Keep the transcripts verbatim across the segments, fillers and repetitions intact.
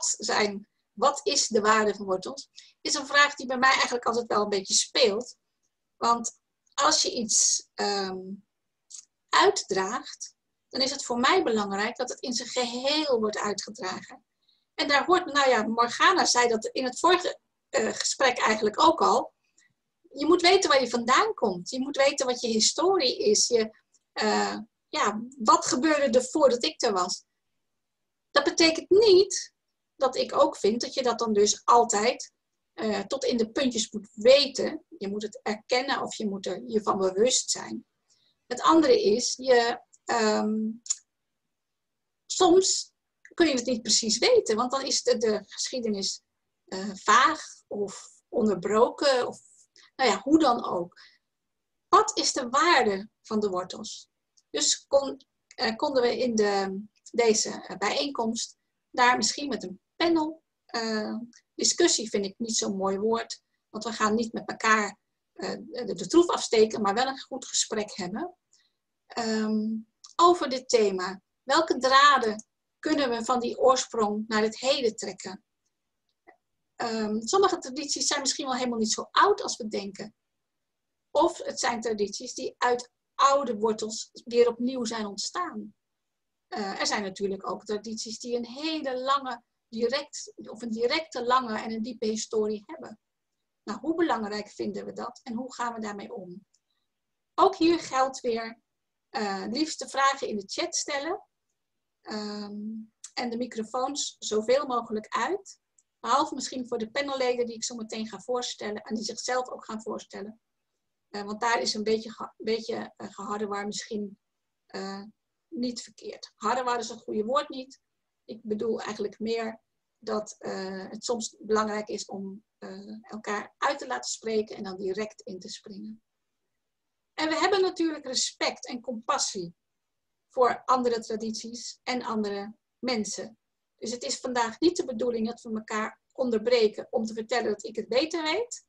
wat zijn, wat is de waarde van wortels, is een vraag die bij mij eigenlijk altijd wel een beetje speelt. Want als je iets um, uitdraagt, dan is het voor mij belangrijk dat het in zijn geheel wordt uitgedragen. En daar hoort, nou ja, Morgana zei dat in het vorige uh, gesprek eigenlijk ook al. Je moet weten waar je vandaan komt. Je moet weten wat je historie is. Je, uh, ja, wat gebeurde er voordat ik er was? Dat betekent niet dat ik ook vind dat je dat dan dus altijd uh, tot in de puntjes moet weten. Je moet het erkennen of je moet er je van bewust zijn. Het andere is, je, um, soms kun je het niet precies weten, want dan is de, de geschiedenis uh, vaag of onderbroken of nou ja, hoe dan ook. Wat is de waarde van de wortels? Dus kon, eh, konden we in de, deze bijeenkomst daar misschien met een panel eh, discussie, vind ik niet zo'n mooi woord. Want we gaan niet met elkaar eh, de, de troef afsteken, maar wel een goed gesprek hebben. Um, over dit thema. Welke draden kunnen we van die oorsprong naar het heden trekken? Um, sommige tradities zijn misschien wel helemaal niet zo oud als we denken. Of het zijn tradities die uit oude wortels weer opnieuw zijn ontstaan. Uh, er zijn natuurlijk ook tradities die een hele lange, direct, of een directe lange en een diepe historie hebben. Nou, hoe belangrijk vinden we dat en hoe gaan we daarmee om? Ook hier geldt weer uh, liefst de vragen in de chat stellen. Um, en de microfoons zoveel mogelijk uit. Behalve misschien voor de panelleden die ik zo meteen ga voorstellen. En die zichzelf ook gaan voorstellen. Uh, want daar is een beetje, ge beetje uh, geharrewar misschien uh, niet verkeerd. Harrewar is een goede woord niet. Ik bedoel eigenlijk meer dat uh, het soms belangrijk is om uh, elkaar uit te laten spreken. En dan direct in te springen. En we hebben natuurlijk respect en compassie voor andere tradities en andere mensen. Dus het is vandaag niet de bedoeling dat we elkaar onderbreken om te vertellen dat ik het beter weet.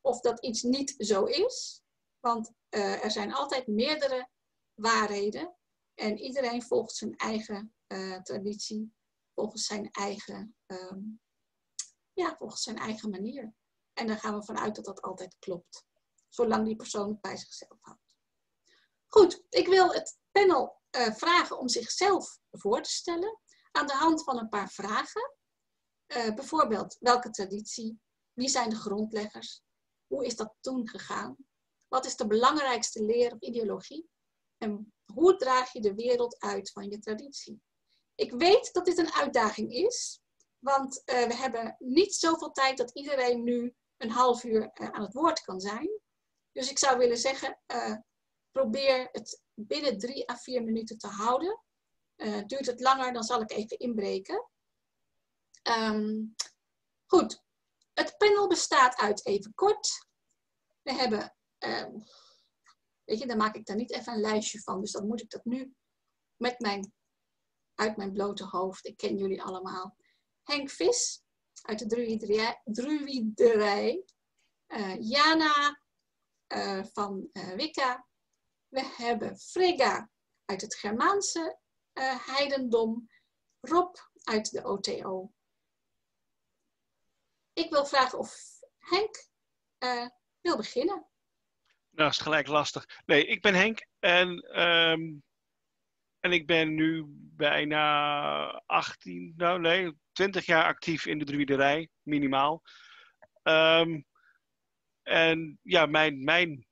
Of dat iets niet zo is. Want uh, er zijn altijd meerdere waarheden. En iedereen volgt zijn eigen uh, traditie. Volgens zijn eigen, um, ja, volgens zijn eigen manier. En daar gaan we vanuit dat dat altijd klopt. Zolang die persoon bij zichzelf houdt. Goed, ik wil het panel uh, vragen om zichzelf voor te stellen. Aan de hand van een paar vragen. Uh, bijvoorbeeld, welke traditie? Wie zijn de grondleggers? Hoe is dat toen gegaan? Wat is de belangrijkste leer of ideologie? En hoe draag je de wereld uit van je traditie? Ik weet dat dit een uitdaging is. Want uh, we hebben niet zoveel tijd dat iedereen nu een half uur uh, aan het woord kan zijn. Dus ik zou willen zeggen, uh, probeer het binnen drie à vier minuten te houden. Uh, duurt het langer, dan zal ik even inbreken. Um, goed. Het panel bestaat uit even kort. We hebben, um, weet je, dan maak ik daar niet even een lijstje van. Dus dan moet ik dat nu met mijn, uit mijn blote hoofd. Ik ken jullie allemaal. Henk Vis, uit de Druiderij. druiderij. Uh, Jana, uh, van uh, Wicca. We hebben Frigga, uit het Germaanse. Uh, heidendom, Rob uit de O T O. Ik wil vragen of Henk uh, wil beginnen. Nou, is gelijk lastig. Nee, ik ben Henk en, um, en ik ben nu bijna achttien, nou nee, twintig jaar actief in de druiderij, minimaal. Um, en ja, mijn, mijn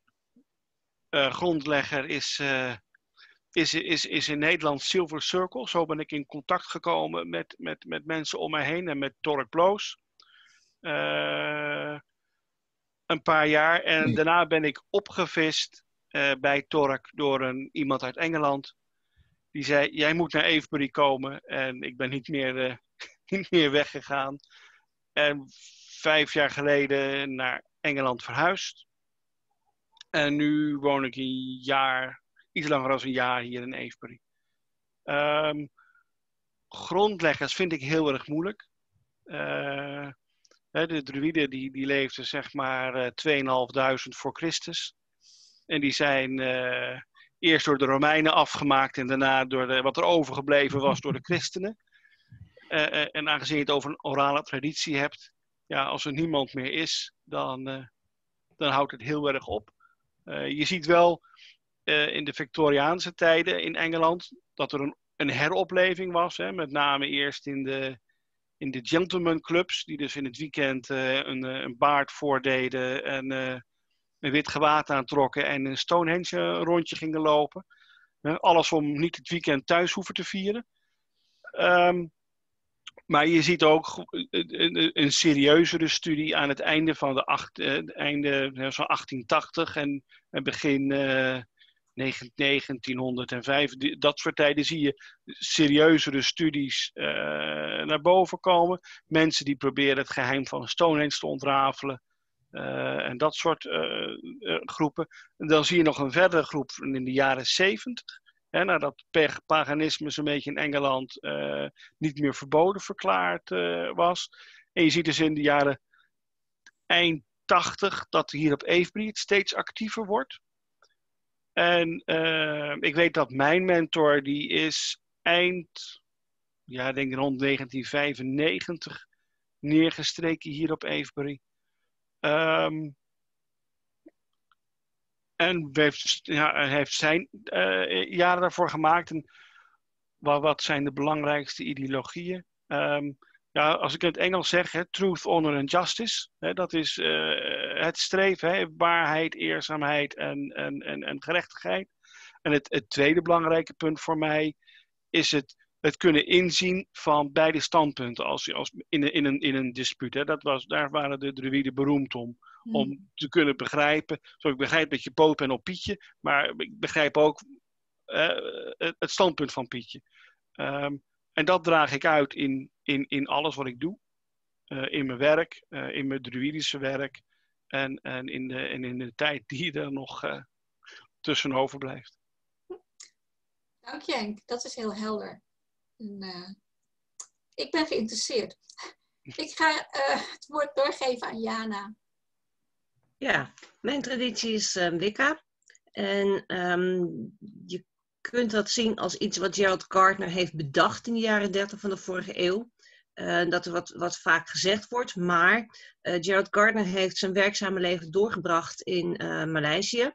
uh, grondlegger is... Uh, Is, is, is in Nederland Silver Circle. Zo ben ik in contact gekomen met, met, met mensen om me heen en met Tork Bloos. Uh, een paar jaar. En nee. Daarna ben ik opgevist uh, bij Tork door een, iemand uit Engeland. Die zei, jij moet naar Avebury komen. En ik ben niet meer, uh, niet meer weggegaan. En vijf jaar geleden naar Engeland verhuisd. En nu woon ik een jaar... iets langer dan een jaar hier in Avebury. Um, grondleggers vind ik heel erg moeilijk. Uh, de druïden die, die leefden zeg maar uh, tweeënhalfduizend voor Christus. En die zijn uh, eerst door de Romeinen afgemaakt en daarna door de, wat er overgebleven was door de christenen. Uh, en aangezien je het over een orale traditie hebt, ja, als er niemand meer is, dan, uh, dan houdt het heel erg op. Uh, je ziet wel uh, in de Victoriaanse tijden in Engeland dat er een, een heropleving was. Hè, met name eerst in de, in de gentleman clubs, die dus in het weekend uh, een, een baard voordeden en uh, een wit gewaad aantrokken en een Stonehenge een rondje gingen lopen. Uh, alles om niet het weekend thuis hoeven te vieren. Um, Maar je ziet ook een serieuzere studie aan het einde van de acht, eh, einde, zo'n achttien tachtig en, en begin eh, negentien honderdvijf. Dat soort tijden zie je serieuzere studies eh, naar boven komen. Mensen die proberen het geheim van Stonehenge te ontrafelen. Eh, en dat soort eh, groepen. En dan zie je nog een verdere groep in de jaren zeventig. Hè, nadat paganisme zo'n beetje in Engeland uh, niet meer verboden verklaard uh, was. En je ziet dus in de jaren eind tachtig dat hier op Avebury het steeds actiever wordt. En uh, ik weet dat mijn mentor, die is eind, ja, denk ik rond negentien vijfennegentig neergestreken hier op Avebury. Um, En heeft, ja, heeft zijn uh, jaren daarvoor gemaakt. En wat, wat zijn de belangrijkste ideologieën? Um, ja, als ik in het Engels zeg, hè, truth, honor en justice. Hè, dat is uh, het streven, hè, waarheid, eerzaamheid en, en, en, en gerechtigheid. En het, het tweede belangrijke punt voor mij is het, het kunnen inzien van beide standpunten als, als in, in, een, in een dispuut. Hè. Dat was, daar waren de druïden beroemd om. Om te kunnen begrijpen. Zo, ik begrijp dat je boos bent op Pietje. Maar ik begrijp ook uh, het standpunt van Pietje. Um, en dat draag ik uit in, in, in alles wat ik doe. Uh, in mijn werk. Uh, in mijn druïdische werk. En, en, in de, en in de tijd die er nog uh, tussen overblijft. Dank je, Henk. Dat is heel helder. En, uh, ik ben geïnteresseerd. Ik ga uh, het woord doorgeven aan Jana. Ja, mijn traditie is uh, Wicca. En um, je kunt dat zien als iets wat Gerald Gardner heeft bedacht in de jaren dertig van de vorige eeuw. Uh, dat er wat, wat vaak gezegd wordt, maar uh, Gerald Gardner heeft zijn werkzame leven doorgebracht in uh, Maleisië.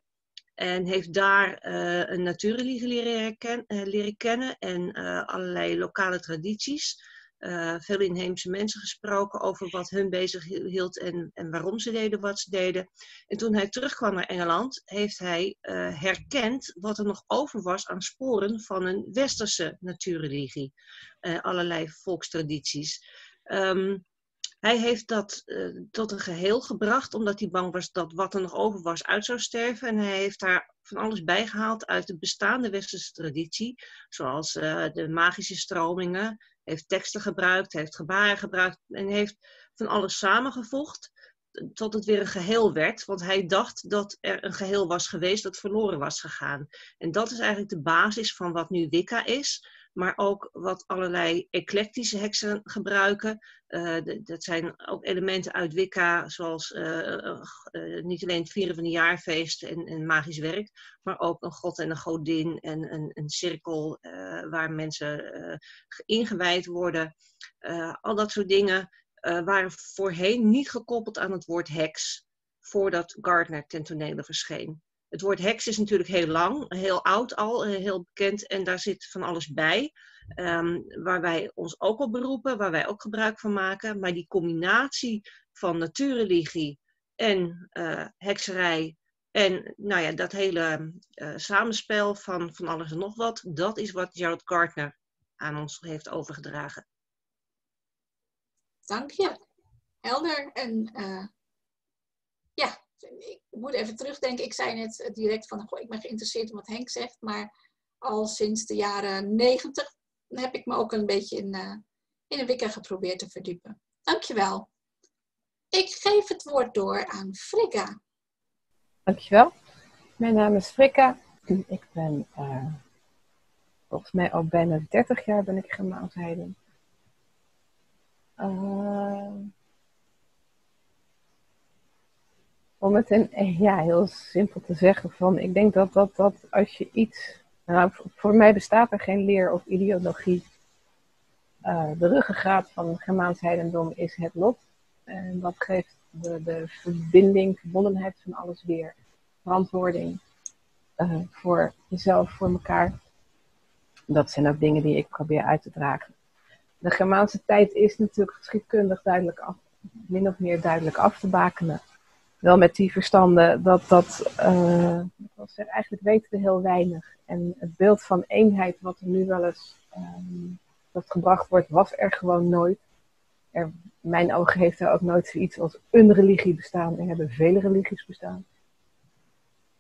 En heeft daar uh, een natuurreligie leren, ken, uh, leren kennen en uh, allerlei lokale tradities. Uh, veel inheemse mensen gesproken over wat hun bezig hield en, en waarom ze deden wat ze deden. En toen hij terugkwam naar Engeland, heeft hij uh, herkend wat er nog over was aan sporen van een westerse natuurreligie. Uh, allerlei volkstradities. Um, hij heeft dat uh, tot een geheel gebracht, omdat hij bang was dat wat er nog over was uit zou sterven. En hij heeft daar van alles bijgehaald uit de bestaande westerse traditie, zoals uh, de magische stromingen. Heeft teksten gebruikt, heeft gebaren gebruikt en heeft van alles samengevoegd tot het weer een geheel werd. Want hij dacht dat er een geheel was geweest dat verloren was gegaan. En dat is eigenlijk de basis van wat nu Wicca is. Maar ook wat allerlei eclectische heksen gebruiken. Uh, dat zijn ook elementen uit Wicca, zoals uh, uh, uh, niet alleen het vieren van een jaarfeest en, en magisch werk, maar ook een god en een godin en een, een cirkel uh, waar mensen uh, ingewijd worden. Uh, al dat soort dingen uh, waren voorheen niet gekoppeld aan het woord heks, voordat Gardner ten tonele verscheen. Het woord heks is natuurlijk heel lang, heel oud al, heel bekend en daar zit van alles bij. Um, waar wij ons ook op beroepen, waar wij ook gebruik van maken. Maar die combinatie van natuurreligie en uh, hekserij en nou ja, dat hele uh, samenspel van van alles en nog wat. Dat is wat Gerald Gardner aan ons heeft overgedragen. Dank je. Helder en uh, ja. Ik moet even terugdenken, ik zei net direct van, goh, ik ben geïnteresseerd in wat Henk zegt, maar al sinds de jaren negentig heb ik me ook een beetje in, uh, in de Wicca geprobeerd te verdiepen. Dankjewel. Ik geef het woord door aan Frikka. Dankjewel. Mijn naam is Frikka. Ik ben, uh, volgens mij al bijna dertig jaar ben ik Germaanse. Uh... Om het in, ja, heel simpel te zeggen, van, ik denk dat, dat, dat als je iets... Nou, voor mij bestaat er geen leer of ideologie Uh, de ruggengraat van Germaans heidendom is het lot. En dat geeft de, de verbinding, verbondenheid van alles weer. Verantwoording uh, voor jezelf, voor elkaar. Dat zijn ook dingen die ik probeer uit te dragen. De Germaanse tijd is natuurlijk geschiedkundig duidelijk af, min of meer duidelijk af te bakenen. Wel met die verstanden dat dat, uh, eigenlijk weten we heel weinig. En het beeld van eenheid wat er nu wel eens um, dat gebracht wordt, was er gewoon nooit. Er, mijn ogen heeft er ook nooit zoiets als een religie bestaan. Er hebben vele religies bestaan.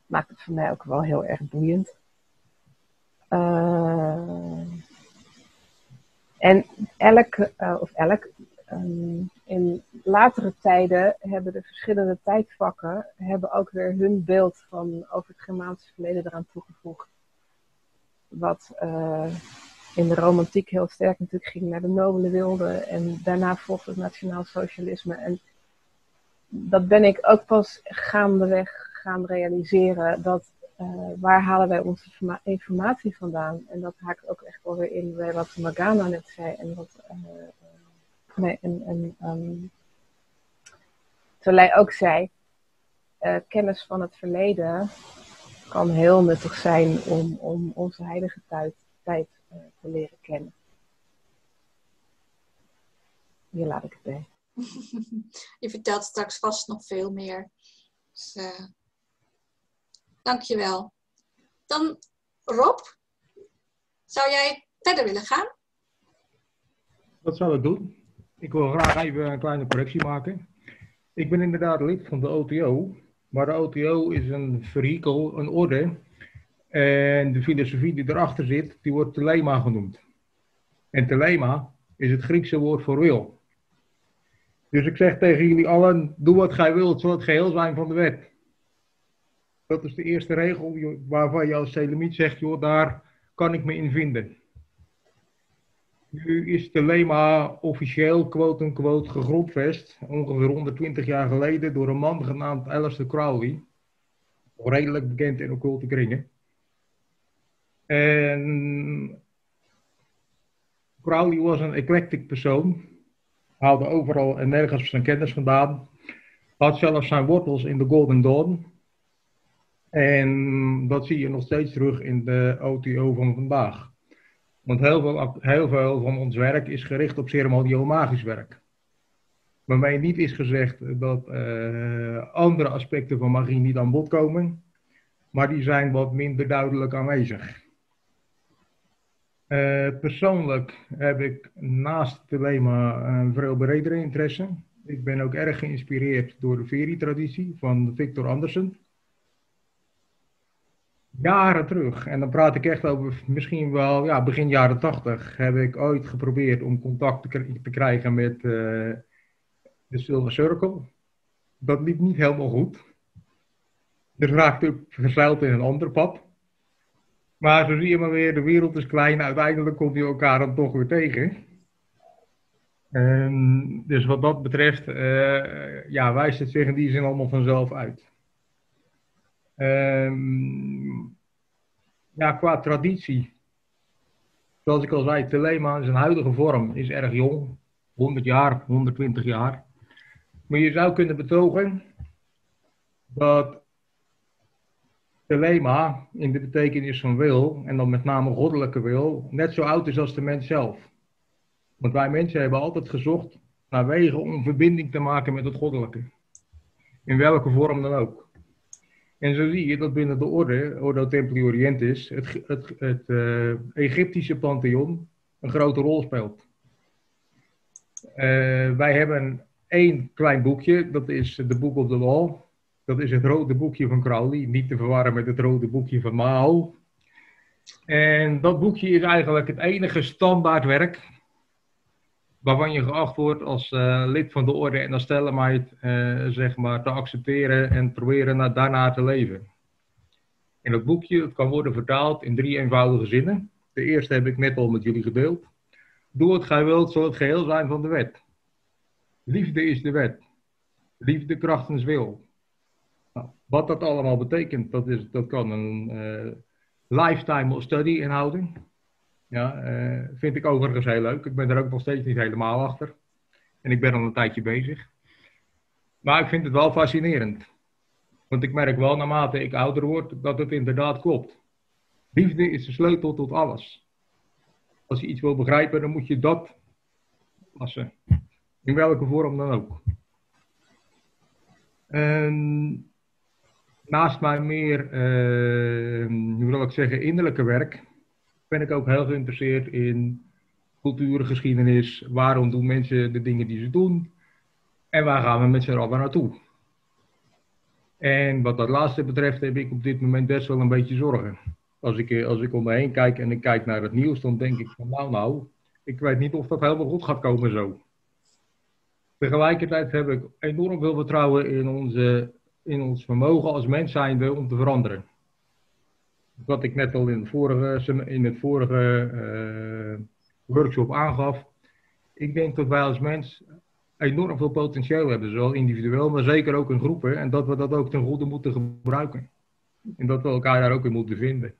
Maakt het voor mij ook wel heel erg boeiend. Uh, en elk, uh, of elk, um, in latere tijden hebben de verschillende tijdvakken hebben ook weer hun beeld van over het Germaanse verleden eraan toegevoegd. Wat uh, in de romantiek heel sterk natuurlijk ging naar de nobele wilde en daarna volgde het Nationaal Socialisme. En dat ben ik ook pas gaandeweg gaan realiseren, dat uh, waar halen wij onze informatie vandaan? En dat haakt ook echt wel weer in bij wat Morgana net zei en wat uh, nee, en, en, um, Thelema ook zei, uh, kennis van het verleden kan heel nuttig zijn om, om onze heilige tijd, tijd uh, te leren kennen. Hier laat ik het bij. Je vertelt straks vast nog veel meer. Dus, uh... dankjewel. Dan Rob, zou jij verder willen gaan? Dat zou ik doen. Ik wil graag even een kleine correctie maken. Ik ben inderdaad lid van de O T O, maar de O T O is een vehikel, een orde. En de filosofie die erachter zit, die wordt Thelema genoemd. En Thelema is het Griekse woord voor wil. Dus ik zeg tegen jullie allen, doe wat gij wilt, zal het geheel zijn van de wet. Dat is de eerste regel waarvan je als Thelemiet zegt, joh, daar kan ik me in vinden. Nu is Thelema officieel, quote-unquote, gegrondvest, ongeveer honderdtwintig jaar geleden, door een man genaamd Aleister Crowley. Redelijk bekend in occulte kringen. En Crowley was een eclectic persoon. Haalde overal en nergens zijn kennis vandaan. Had zelfs zijn wortels in de Golden Dawn. En dat zie je nog steeds terug in de O T O van vandaag. Want heel veel, heel veel van ons werk is gericht op ceremonieel magisch werk. Waarmee niet is gezegd dat uh, andere aspecten van magie niet aan bod komen. Maar die zijn wat minder duidelijk aanwezig. Uh, persoonlijk heb ik naast Thelema een veel bredere interesse. Ik ben ook erg geïnspireerd door de Fairy-traditie van Victor Anderson. Jaren terug, en dan praat ik echt over misschien wel ja, begin jaren tachtig, heb ik ooit geprobeerd om contact te, te krijgen met uh, de Silver Circle. Dat liep niet helemaal goed. Dus raakte ik verzeild in een ander pad. Maar zo zie je maar weer, de wereld is klein, uiteindelijk komt je elkaar dan toch weer tegen. Um, dus wat dat betreft, uh, ja, wijst het zich in die zin allemaal vanzelf uit. Um, ja, qua traditie, zoals ik al zei, Thelema in zijn huidige vorm is erg jong, honderd jaar, honderdtwintig jaar. Maar je zou kunnen betogen dat Thelema in de betekenis van wil, en dan met name goddelijke wil, net zo oud is als de mens zelf. Want wij mensen hebben altijd gezocht naar wegen om verbinding te maken met het goddelijke. In welke vorm dan ook. En zo zie je dat binnen de orde, Ordo Templi Orientis, het, het, het uh, Egyptische pantheon een grote rol speelt. Uh, wij hebben één klein boekje, dat is The Book of the Law. Dat is het rode boekje van Crowley, niet te verwarren met het rode boekje van Mao. En dat boekje is eigenlijk het enige standaardwerk waarvan je geacht wordt als uh, lid van de orde en als Thelemiet uh, zeg maar, te accepteren en proberen na, daarna te leven. En dat boekje het kan worden vertaald in drie eenvoudige zinnen. De eerste heb ik net al met jullie gedeeld. Doe wat gij wilt, zal het geheel zijn van de wet. Liefde is de wet. Liefde krachtens wil. Nou, wat dat allemaal betekent, dat, is, dat kan een uh, lifetime of study inhouden. Ja, uh, vind ik overigens heel leuk. Ik ben er ook nog steeds niet helemaal achter. En ik ben al een tijdje bezig. Maar ik vind het wel fascinerend. Want ik merk wel, naarmate ik ouder word, dat het inderdaad klopt. Liefde is de sleutel tot alles. Als je iets wil begrijpen, dan moet je dat passen. In welke vorm dan ook. En naast mijn meer, uh, hoe wil ik zeggen, innerlijke werk, ben ik ook heel geïnteresseerd in cultuur, geschiedenis. Waarom doen mensen de dingen die ze doen? En waar gaan we met z'n allen naartoe? En wat dat laatste betreft heb ik op dit moment best wel een beetje zorgen. Als ik, als ik om me heen kijk en ik kijk naar het nieuws, dan denk ik van nou nou, ik weet niet of dat helemaal goed gaat komen zo. Tegelijkertijd heb ik enorm veel vertrouwen in, onze, in ons vermogen als mens zijnde om te veranderen. Wat ik net al in het vorige, in het vorige uh, workshop aangaf. Ik denk dat wij als mens enorm veel potentieel hebben, zowel individueel, maar zeker ook in groepen. En dat we dat ook ten goede moeten gebruiken. En dat we elkaar daar ook in moeten vinden.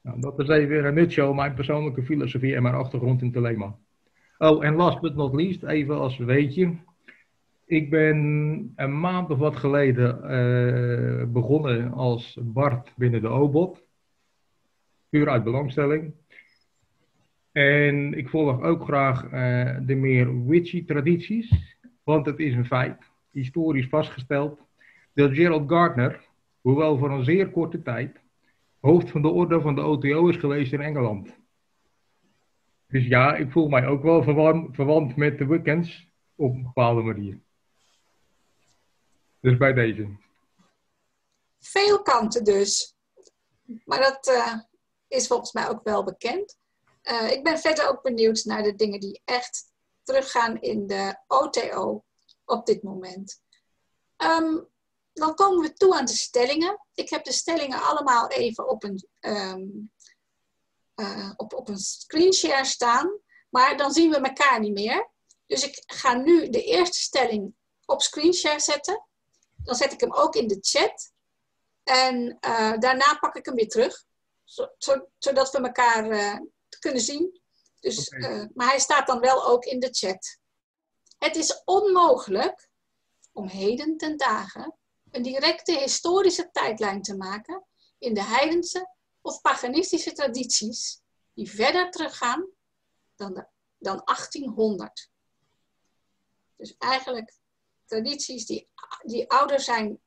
Nou, dat is even een nutshell, mijn persoonlijke filosofie en mijn achtergrond in Thelema. Oh, en last but not least, even als weetje. Ik ben een maand of wat geleden uh, begonnen als bard binnen de O B O D. Puur uit belangstelling. En ik volg ook graag uh, de meer witchy tradities. Want het is een feit, historisch vastgesteld, dat Gerald Gardner, hoewel voor een zeer korte tijd, hoofd van de orde van de O T O is geweest in Engeland. Dus ja, ik voel mij ook wel verwan, verwant met de Wiccans op een bepaalde manier. Dus bij deze. Veel kanten dus. Maar dat uh, is volgens mij ook wel bekend. Uh, ik ben verder ook benieuwd naar de dingen die echt teruggaan in de O T O op dit moment. Um, dan komen we toe aan de stellingen. Ik heb de stellingen allemaal even op een, um, uh, op, op een screenshare staan. Maar dan zien we elkaar niet meer. Dus ik ga nu de eerste stelling op screenshare zetten. Dan zet ik hem ook in de chat. En uh, daarna pak ik hem weer terug. Zo, zo, zodat we elkaar uh, kunnen zien. Dus, okay. uh, maar hij staat dan wel ook in de chat. Het is onmogelijk om heden ten dagen een directe historische tijdlijn te maken in de heidense of paganistische tradities die verder teruggaan dan, de, dan achttienhonderd. Dus eigenlijk tradities die, die ouder zijn,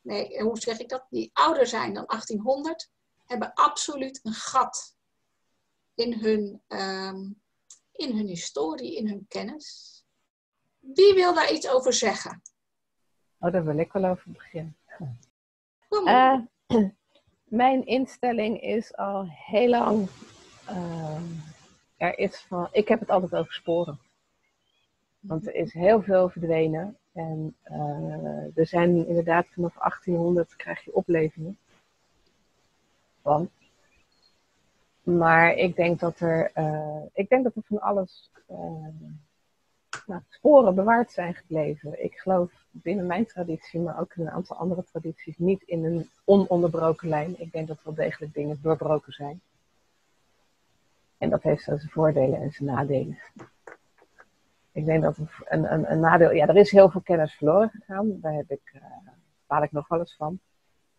nee, hoe zeg ik dat? Die ouder zijn dan achttienhonderd, hebben absoluut een gat in hun, um, in hun historie, in hun kennis. Wie wil daar iets over zeggen? Oh, daar wil ik wel over beginnen. Kom op. Uh, mijn instelling is al heel lang. Uh, er is van, ik heb het altijd over sporen. Want er is heel veel verdwenen. En uh, er zijn inderdaad vanaf achttienhonderd krijg je oplevingen van. Maar ik denk dat er, uh, ik denk dat er van alles uh, nou, sporen bewaard zijn gebleven. Ik geloof binnen mijn traditie, maar ook in een aantal andere tradities, niet in een ononderbroken lijn. Ik denk dat wel degelijk dingen doorbroken zijn. En dat heeft zijn voordelen en zijn nadelen. Ik denk dat een, een, een nadeel... Ja, er is heel veel kennis verloren gegaan. Daar heb ik, uh, baal ik nog wel eens van.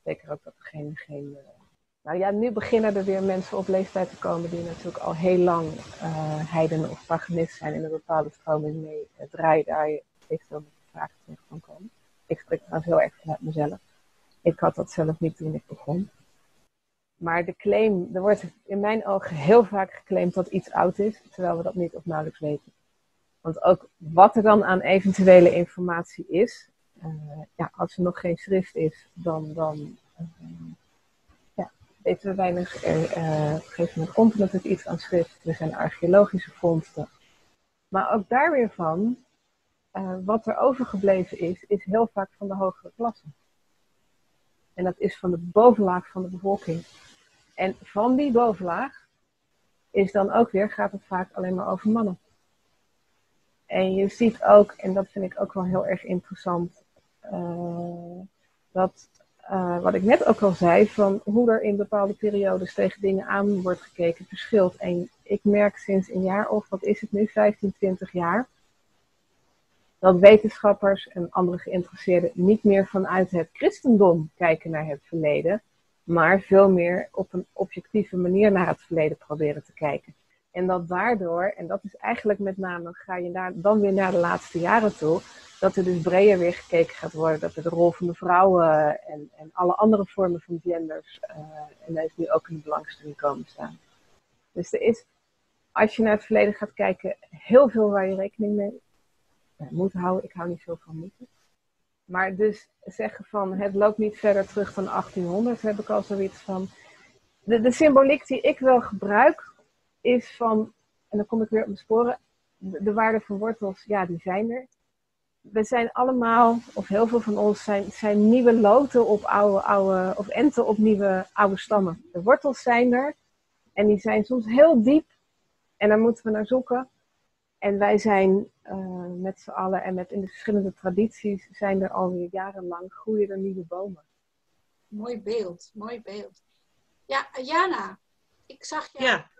Zeker ook dat er geen... geen uh, nou ja, nu beginnen er weer mensen op leeftijd te komen die natuurlijk al heel lang uh, heiden of paganist zijn en een bepaalde stroming mee uh, draaien. Daar heeft veel vragen terug van komen. Ik spreek trouwens heel erg vanuit mezelf. Ik had dat zelf niet toen ik begon. Maar de claim, er wordt in mijn ogen heel vaak geclaimd dat iets oud is, terwijl we dat niet of nauwelijks weten. Want ook wat er dan aan eventuele informatie is, uh, ja, als er nog geen schrift is, dan... dan uh, weten we weinig. Er, uh, op een gegeven moment komt er natuurlijk iets aan schrift. Er zijn archeologische vondsten. Maar ook daar weer van, uh, wat er overgebleven is, is heel vaak van de hogere klasse. En dat is van de bovenlaag van de bevolking. En van die bovenlaag is dan ook weer, gaat het vaak alleen maar over mannen. En je ziet ook, en dat vind ik ook wel heel erg interessant, uh, dat... uh, wat ik net ook al zei, van hoe er in bepaalde periodes tegen dingen aan wordt gekeken, verschilt. En ik merk sinds een jaar of, wat is het nu, vijftien, twintig jaar, dat wetenschappers en andere geïnteresseerden niet meer vanuit het christendom kijken naar het verleden, maar veel meer op een objectieve manier naar het verleden proberen te kijken. En dat daardoor, en dat is eigenlijk met name, ga je naar, dan weer naar de laatste jaren toe, dat er dus breder weer gekeken gaat worden, dat er de rol van de vrouwen en, en alle andere vormen van genders uh, en dat is nu ook in de belangstelling komen staan. Dus er is, als je naar het verleden gaat kijken, heel veel waar je rekening mee moet houden. Ik hou niet veel van moeten. Maar dus zeggen van, het loopt niet verder terug dan achttienhonderd, heb ik al zoiets van. De, de symboliek die ik wel gebruik is van, en dan kom ik weer op mijn sporen, de, de waarde van wortels, ja, die zijn er. We zijn allemaal, of heel veel van ons, zijn, zijn nieuwe loten op oude, oude, of enten op nieuwe oude stammen. De wortels zijn er, en die zijn soms heel diep, en daar moeten we naar zoeken. En wij zijn uh, met z'n allen en met in de verschillende tradities zijn er alweer jarenlang, groeien er nieuwe bomen. Mooi beeld, mooi beeld. Ja, Jana, ik zag jou. Ja.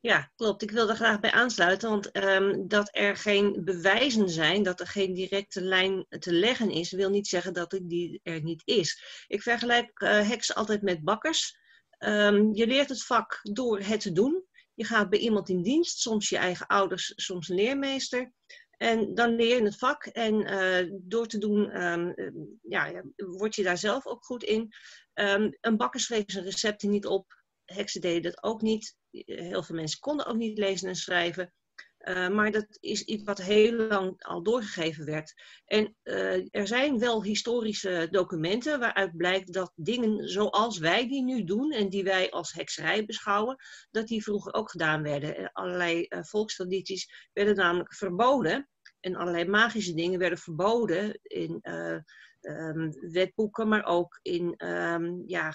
Ja, klopt. Ik wil daar graag bij aansluiten, want um, dat er geen bewijzen zijn, dat er geen directe lijn te leggen is, wil niet zeggen dat die er niet is. Ik vergelijk uh, heksen altijd met bakkers. Um, je leert het vak door het te doen. Je gaat bij iemand in dienst, soms je eigen ouders, soms een leermeester. En dan leer je het vak en uh, door te doen, um, ja, word je daar zelf ook goed in. Um, een bakker schreef zijn recepten niet op. Heksen deden dat ook niet. Heel veel mensen konden ook niet lezen en schrijven. Uh, maar dat is iets wat heel lang al doorgegeven werd. En uh, er zijn wel historische documenten waaruit blijkt dat dingen zoals wij die nu doen en die wij als hekserij beschouwen, dat die vroeger ook gedaan werden. En allerlei uh, volkstradities werden namelijk verboden en allerlei magische dingen werden verboden in uh, um, wetboeken, maar ook in um, ja,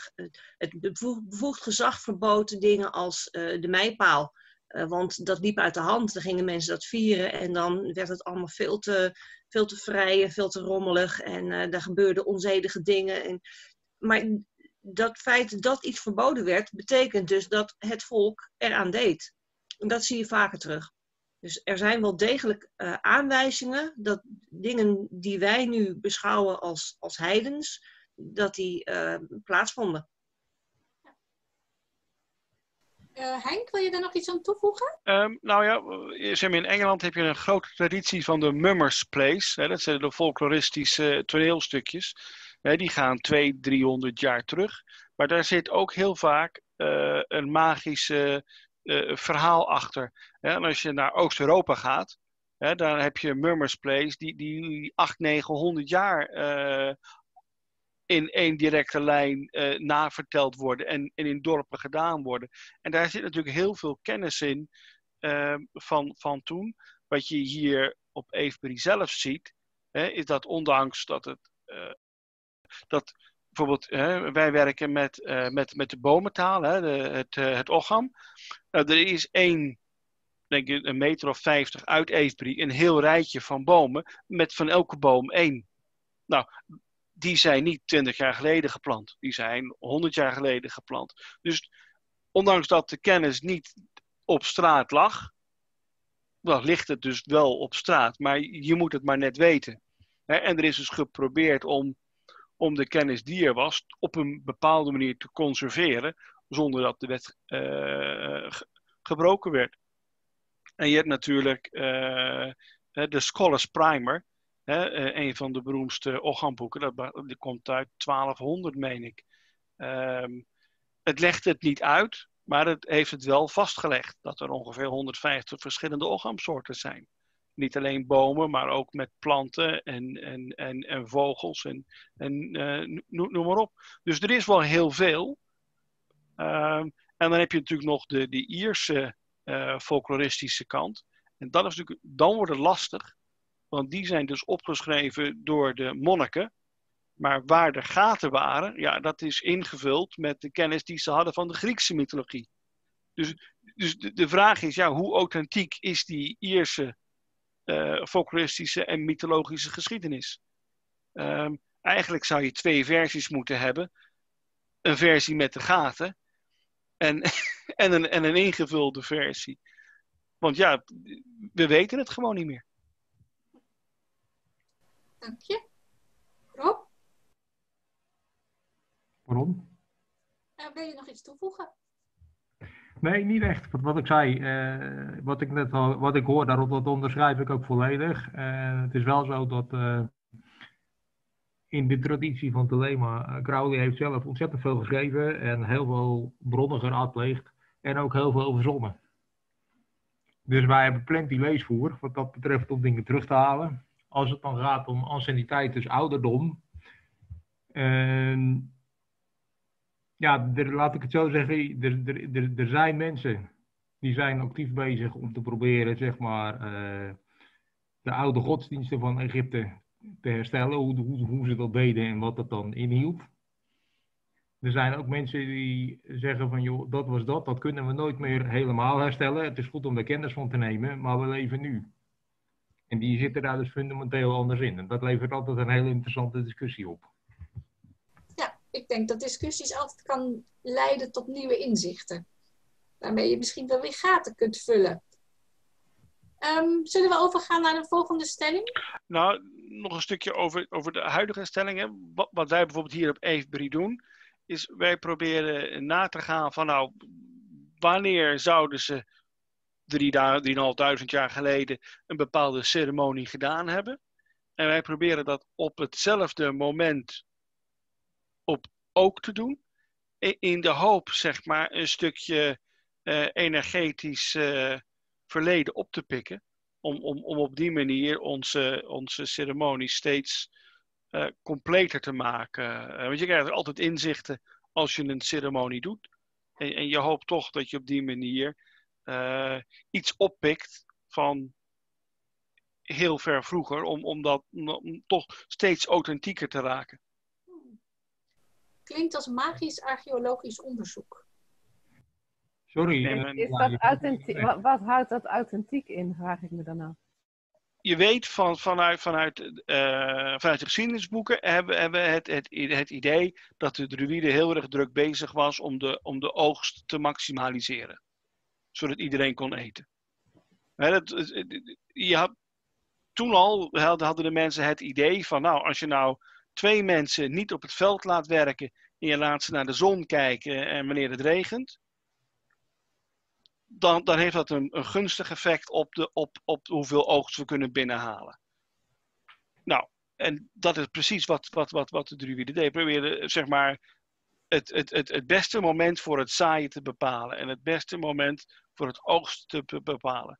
het bevo- bevoegd gezag verboden dingen als uh, de meipaal. Uh, want dat liep uit de hand, dan gingen mensen dat vieren en dan werd het allemaal veel te, veel te vrij en veel te rommelig en uh, daar gebeurden onzedige dingen. En, maar dat feit dat iets verboden werd, betekent dus dat het volk eraan deed. En dat zie je vaker terug. Dus er zijn wel degelijk uh, aanwijzingen dat dingen die wij nu beschouwen als, als heidens, dat die uh, plaatsvonden. Uh, Henk, wil je daar nog iets aan toevoegen? Um, nou ja, in Engeland heb je een grote traditie van de Mummers Plays. Hè, dat zijn de folkloristische toneelstukjes. Hè, die gaan tweehonderd, driehonderd jaar terug. Maar daar zit ook heel vaak uh, een magisch uh, verhaal achter. Hè, en als je naar Oost-Europa gaat, hè, dan heb je Mummers Plays die, die acht, negenhonderd jaar uh, in één directe lijn uh, naverteld worden en, en in dorpen gedaan worden. En daar zit natuurlijk heel veel kennis in uh, van, van toen. Wat je hier op Avebury zelf ziet, hè, is dat ondanks dat het... Uh, dat bijvoorbeeld, hè, wij werken met, uh, met, met de bomentaal, hè, de, het, uh, het Ogam. Nou, er is één, denk ik, een meter of vijftig uit Avebury, een heel rijtje van bomen, met van elke boom één. Nou... Die zijn niet twintig jaar geleden geplant. Die zijn honderd jaar geleden geplant. Dus ondanks dat de kennis niet op straat lag, dan ligt het dus wel op straat. Maar je moet het maar net weten. En er is dus geprobeerd om, om de kennis die er was op een bepaalde manier te conserveren, zonder dat de wet uh, gebroken werd. En je hebt natuurlijk uh, de Scholar's Primer. He, een van de beroemdste Ogam-boeken, dat, die komt uit twaalfhonderd, meen ik. Um, het legt het niet uit, maar het heeft het wel vastgelegd dat er ongeveer honderdvijftig verschillende Ogam-soorten zijn. Niet alleen bomen, maar ook met planten en, en, en, en vogels en, en uh, noem, noem maar op. Dus er is wel heel veel. Um, en dan heb je natuurlijk nog de, de Ierse uh, folkloristische kant. En dat is natuurlijk, dan wordt het lastig. Want die zijn dus opgeschreven door de monniken. Maar waar de gaten waren, ja, dat is ingevuld met de kennis die ze hadden van de Griekse mythologie. Dus, dus de, de vraag is, ja, hoe authentiek is die Ierse uh, folkloristische en mythologische geschiedenis? Um, Eigenlijk zou je twee versies moeten hebben. Een versie met de gaten. En, en, een, en een ingevulde versie. Want ja, we weten het gewoon niet meer. Dank je. Rob? Waarom? Uh, wil je nog iets toevoegen? Nee, niet echt. Wat, wat ik zei, uh, wat ik net al, wat ik hoor, daarop, dat onderschrijf ik ook volledig. Uh, het is wel zo dat uh, in de traditie van Thelema, uh, Crowley heeft zelf ontzettend veel geschreven en heel veel bronnen geraadpleegd en ook heel veel verzonnen. Dus wij hebben plenty leesvoer wat dat betreft om dingen terug te halen. Als het dan gaat om anciëniteit, dus ouderdom. Uh, ja, er, laat ik het zo zeggen. Er, er, er, er zijn mensen die zijn actief bezig om te proberen, zeg maar, uh, de oude godsdiensten van Egypte te herstellen. Hoe, hoe, hoe ze dat deden en wat dat dan inhield. Er zijn ook mensen die zeggen van, joh, dat was dat. Dat kunnen we nooit meer helemaal herstellen. Het is goed om daar kennis van te nemen, maar we leven nu. En die zitten daar dus fundamenteel anders in. En dat levert altijd een hele interessante discussie op. Ja, ik denk dat discussies altijd kan leiden tot nieuwe inzichten. Waarmee je misschien wel weer gaten kunt vullen. Um, zullen we overgaan naar de volgende stelling? Nou, nog een stukje over, over de huidige stellingen. Wat, wat wij bijvoorbeeld hier op Avebury doen, is wij proberen na te gaan van, nou, wanneer zouden ze drieduizend vijfhonderd jaar geleden een bepaalde ceremonie gedaan hebben. En wij proberen dat op hetzelfde moment op ook te doen. In de hoop, zeg maar, een stukje uh, energetisch uh, verleden op te pikken. Om, om, om op die manier onze, onze ceremonie steeds uh, completer te maken. Uh, want je krijgt er altijd inzichten als je een ceremonie doet. En, en je hoopt toch dat je op die manier Uh, iets oppikt van heel ver vroeger, om, om, dat, om toch steeds authentieker te raken. Klinkt als magisch archeologisch onderzoek. Sorry. En, is dat authentiek, wat, wat houdt dat authentiek in, vraag ik me dan af. Je weet, van, vanuit, vanuit, uh, vanuit de geschiedenisboeken hebben we het, het, het idee dat de druïde heel erg druk bezig was om de, om de oogst te maximaliseren. Zodat iedereen kon eten. He, dat, je had, toen al hadden de mensen het idee van, nou, als je nou twee mensen niet op het veld laat werken en je laat ze naar de zon kijken en wanneer het regent, dan, dan heeft dat een, een gunstig effect op, de, op, op hoeveel oogst we kunnen binnenhalen. Nou, en dat is precies wat, wat, wat, wat de druïden deed. Probeerde, zeg maar, Het, het, het, het beste moment voor het zaaien te bepalen. En het beste moment voor het oogsten te bepalen.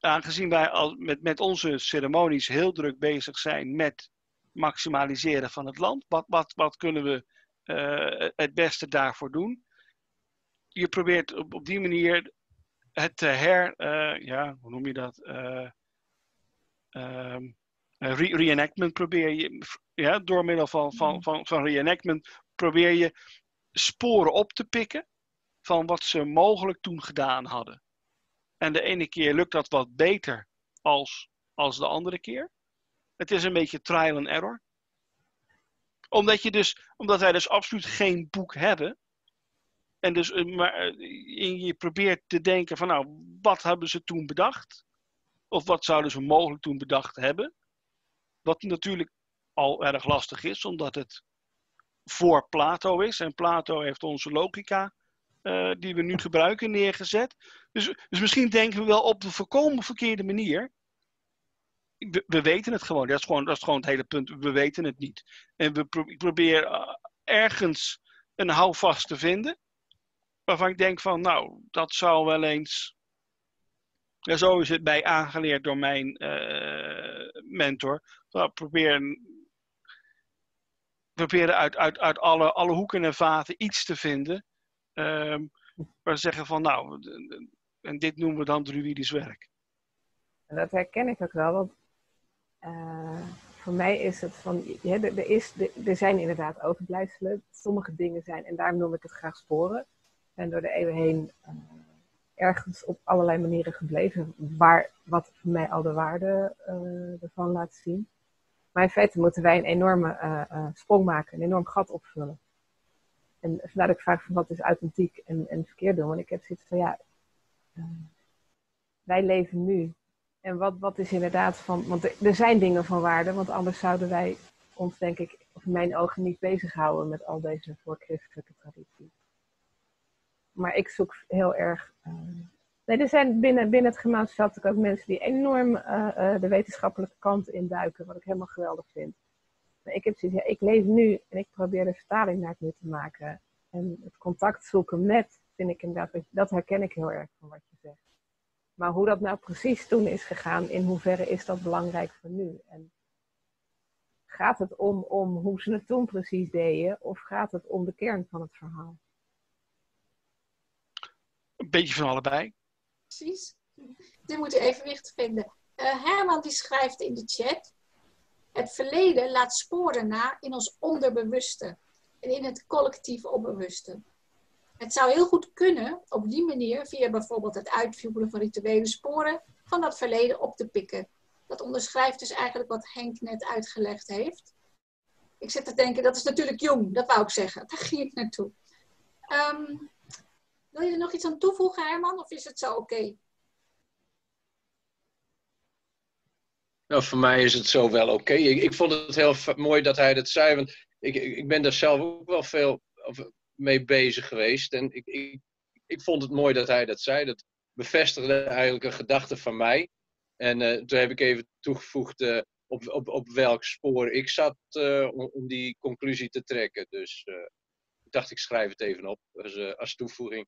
Aangezien wij al met, met onze ceremonies heel druk bezig zijn met maximaliseren van het land. Wat, wat, wat kunnen we uh, het beste daarvoor doen? Je probeert op, op die manier het te her... Uh, ja, hoe noem je dat? Uh, um, re reenactment probeer je... Ja, door middel van, van, van, van reenactment probeer je sporen op te pikken van wat ze mogelijk toen gedaan hadden. En de ene keer lukt dat wat beter als, als de andere keer. Het is een beetje trial and error. Omdat, je dus, omdat wij dus absoluut geen boek hebben. En dus maar, en je probeert te denken van, nou, wat hebben ze toen bedacht? Of wat zouden ze mogelijk toen bedacht hebben? Wat natuurlijk al erg lastig is, omdat het voor Plato is. En Plato heeft onze logica uh, die we nu gebruiken neergezet. Dus, dus misschien denken we wel op de volkomen verkeerde manier. We, we weten het gewoon. Dat is gewoon. Dat is gewoon het hele punt. We weten het niet. En we pro- proberen uh, ergens een houvast te vinden, waarvan ik denk van, nou, dat zou wel eens... Ja, zo is het bij aangeleerd door mijn uh, mentor. Nou, probeer... proberen uit, uit, uit alle, alle hoeken en vaten iets te vinden. Um, waar ze zeggen van, nou, en dit noemen we dan druïdisch werk. En dat herken ik ook wel, want uh, voor mij is het van, ja, er, er, is, er, er zijn inderdaad overblijfselen, sommige dingen zijn, en daarom noem ik het graag sporen, en door de eeuwen heen uh, ergens op allerlei manieren gebleven, waar, wat voor mij al de waarde uh, ervan laat zien. Maar in feite moeten wij een enorme uh, uh, sprong maken, een enorm gat opvullen. En vandaar dat ik vaak van wat is authentiek en, en verkeerd doen. Want ik heb zoiets van ja, uh, wij leven nu. En wat, wat is inderdaad van, want er, er zijn dingen van waarde. Want anders zouden wij ons denk ik, of in mijn ogen niet bezighouden met al deze voorchristelijke tradities. Maar ik zoek heel erg... Uh, nee, er zijn binnen, binnen het Germaanse veld ook mensen die enorm uh, uh, de wetenschappelijke kant induiken. Wat ik helemaal geweldig vind. Maar ik heb zoiets, ja, ik leef nu en ik probeer de vertaling naar het nu te maken. En het contact zoeken met, vind ik inderdaad, dat herken ik heel erg van wat je zegt. Maar hoe dat nou precies toen is gegaan, in hoeverre is dat belangrijk voor nu? En gaat het om, om hoe ze het toen precies deden, of gaat het om de kern van het verhaal? Een beetje van allebei. Precies. Dit moet evenwicht vinden. Uh, Herman die schrijft in de chat... Het verleden laat sporen na in ons onderbewuste en in het collectief onbewuste. Het zou heel goed kunnen op die manier via bijvoorbeeld het uitvoeren van rituele sporen van dat verleden op te pikken. Dat onderschrijft dus eigenlijk wat Henk net uitgelegd heeft. Ik zit te denken, dat is natuurlijk jong, dat wou ik zeggen. Daar ging ik naartoe. Um, wil je er nog iets aan toevoegen, Herman, of is het zo oké? Okay? Nou, voor mij is het zo wel oké. Okay. Ik, ik vond het heel mooi dat hij dat zei. Want ik, ik ben daar zelf ook wel veel mee bezig geweest. En ik, ik, ik vond het mooi dat hij dat zei. Dat bevestigde eigenlijk een gedachte van mij. En uh, toen heb ik even toegevoegd uh, op, op, op welk spoor ik zat uh, om, om die conclusie te trekken. Dus uh, ik dacht, ik schrijf het even op als, uh, als toevoeging.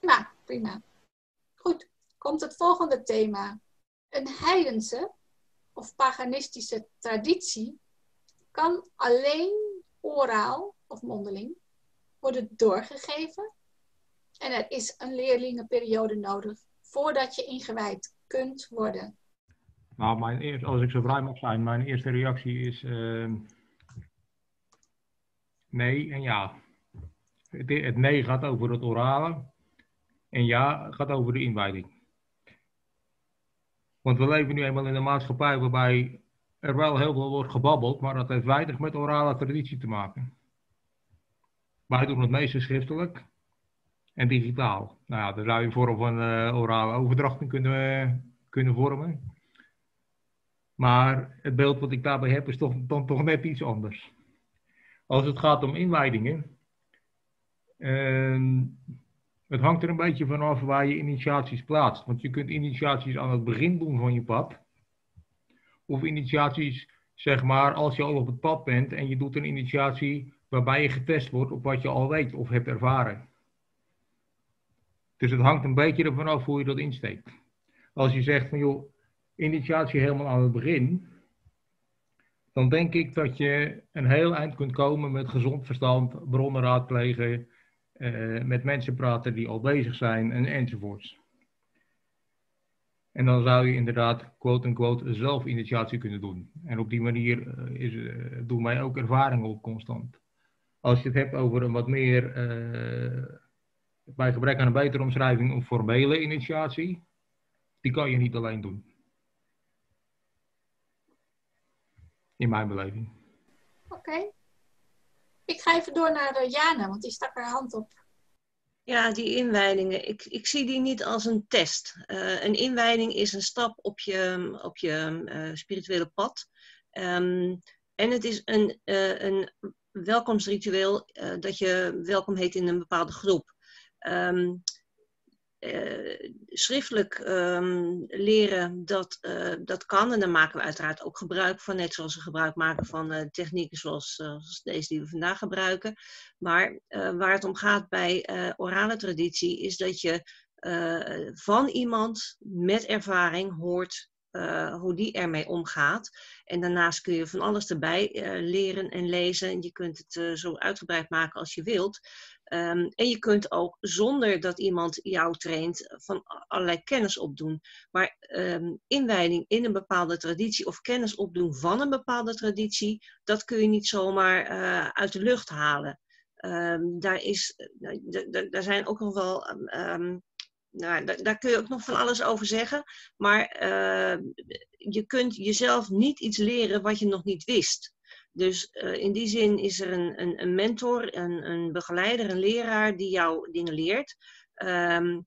Nou, prima. Goed, komt het volgende thema. Een heidense... of paganistische traditie kan alleen oraal of mondeling worden doorgegeven. En er is een leerlingenperiode nodig voordat je ingewijd kunt worden. Nou, mijn eerst, als ik zo vrij mag zijn, mijn eerste reactie is uh, nee en ja. Het, het nee gaat over het orale en ja gaat over de inwijding. Want we leven nu eenmaal in een maatschappij waarbij er wel heel veel wordt gebabbeld, maar dat heeft weinig met orale traditie te maken. Wij doen het meeste schriftelijk en digitaal. Nou ja, daar zou je een vorm van uh, orale overdrachten kunnen, kunnen vormen. Maar het beeld wat ik daarbij heb is toch, dan toch net iets anders. Als het gaat om inwijdingen, uh, het hangt er een beetje vanaf waar je initiaties plaatst. Want je kunt initiaties aan het begin doen van je pad. Of initiaties, zeg maar, als je al op het pad bent en je doet een initiatie waarbij je getest wordt op wat je al weet of hebt ervaren. Dus het hangt een beetje ervan af hoe je dat insteekt. Als je zegt van joh, initiatie helemaal aan het begin. Dan denk ik dat je een heel eind kunt komen met gezond verstand, bronnen raadplegen... Uh, met mensen praten die al bezig zijn en, enzovoorts. En dan zou je inderdaad quote-unquote zelfinitiatie kunnen doen. En op die manier is, uh, doen wij ook ervaringen op constant. Als je het hebt over een wat meer, uh, bij gebrek aan een betere omschrijving, een formele initiatie, die kan je niet alleen doen. In mijn beleving. Oké. Okay. Ik ga even door naar Jana, want die stak haar hand op. Ja, die inwijdingen. Ik, ik zie die niet als een test. Uh, een inwijding is een stap op je, op je uh, spirituele pad. Um, en het is een, uh, een welkomstritueel uh, dat je welkom heet in een bepaalde groep. Um, uh, schriftelijk um, leren, dat, uh, dat kan. En daar maken we uiteraard ook gebruik van. Net zoals we gebruik maken van uh, technieken zoals, uh, zoals deze die we vandaag gebruiken. Maar uh, waar het om gaat bij uh, orale traditie is dat je uh, van iemand met ervaring hoort uh, hoe die ermee omgaat. En daarnaast kun je van alles erbij uh, leren en lezen. En je kunt het uh, zo uitgebreid maken als je wilt. Um, en je kunt ook zonder dat iemand jou traint van allerlei kennis opdoen. Maar um, inwijding in een bepaalde traditie of kennis opdoen van een bepaalde traditie, dat kun je niet zomaar uh, uit de lucht halen. Um, daar, is, daar zijn ook nog wel um, nou, daar, daar kun je ook nog van alles over zeggen. Maar uh, je kunt jezelf niet iets leren wat je nog niet wist. Dus uh, in die zin is er een, een, een mentor, een, een begeleider, een leraar die jou dingen leert. Um,